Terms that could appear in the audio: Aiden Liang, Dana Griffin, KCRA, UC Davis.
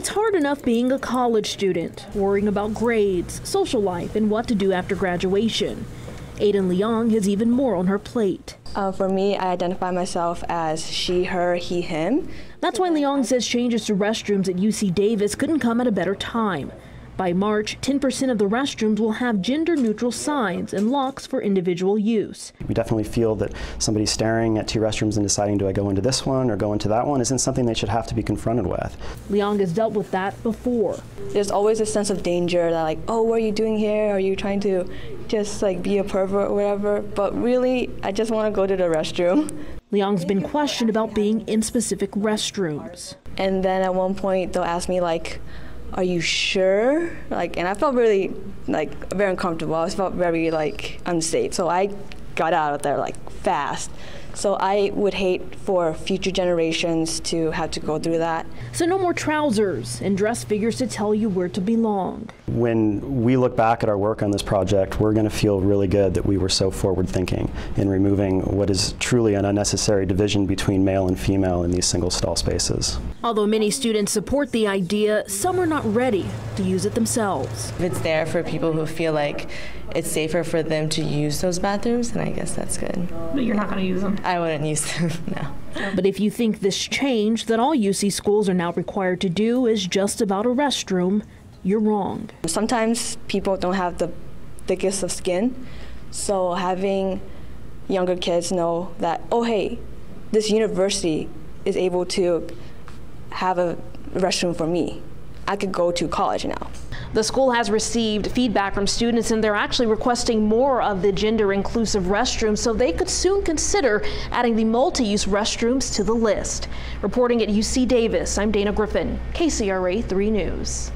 It's hard enough being a college student, worrying about grades, social life, and what to do after graduation. Aiden Liang has even more on her plate. For me, I identify myself as she, her, he, him. That's why Liang says changes to restrooms at UC Davis couldn't come at a better time. By March, 10% of the restrooms will have gender-neutral signs and locks for individual use. We definitely feel that somebody staring at two restrooms and deciding, do I go into this one or go into that one, isn't something they should have to be confronted with. Liang has dealt with that before. There's always a sense of danger that, like, oh, what are you doing here? Are you trying to just, like, be a pervert or whatever? But really, I just want to go to the restroom. Liang's been questioned about being in specific restrooms. And then at one point, they'll ask me, like, are you sure? Like, and I felt really, like, very uncomfortable. I felt very, like, unsafe. So I got out of there, like, fast. So I would hate for future generations to have to go through that. So no more trousers and dress figures to tell you where to belong. When we look back at our work on this project, we're going to feel really good that we were so forward-thinking in removing what is truly an unnecessary division between male and female in these single stall spaces. Although many students support the idea, some are not ready to use it themselves. It's there for people who feel like it's safer for them to use those bathrooms, and I guess that's good. But you're not going to use them? I wouldn't use them, no. But if you think this change that all UC schools are now required to do is just about a restroom, you're wrong. Sometimes people don't have the thickest of skin, so having younger kids know that, oh, hey, this university is able to have a restroom for me. I could go to college now. The school has received feedback from students, and they're actually requesting more of the gender-inclusive restrooms, so they could soon consider adding the multi-use restrooms to the list. Reporting at UC Davis, I'm Dana Griffin, KCRA 3 News.